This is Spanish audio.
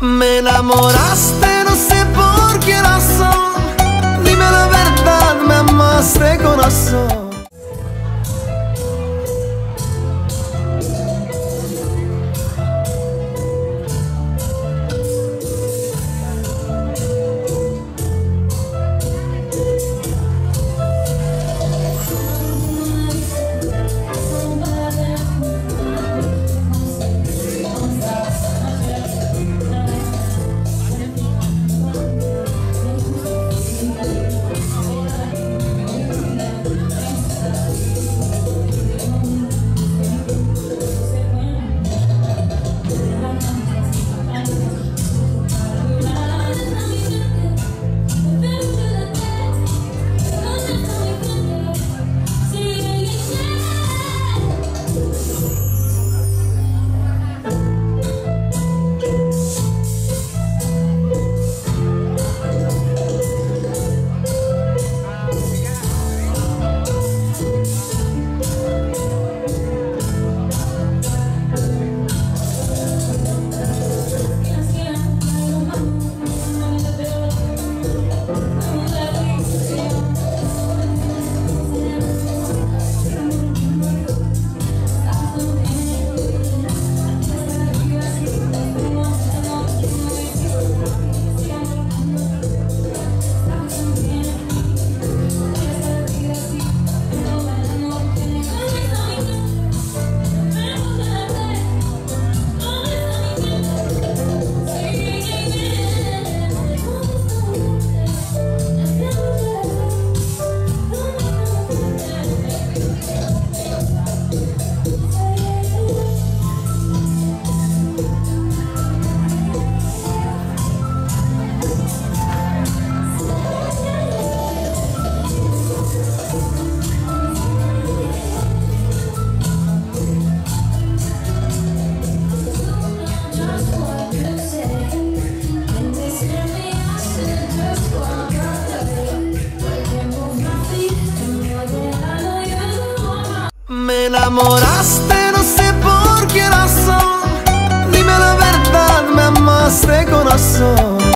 Me enamoraste, no sé por qué razón. Dime la verdad, me amaste corazón. Me enamoraste, no sé por qué razón. Dime la verdad, me amaste corazón.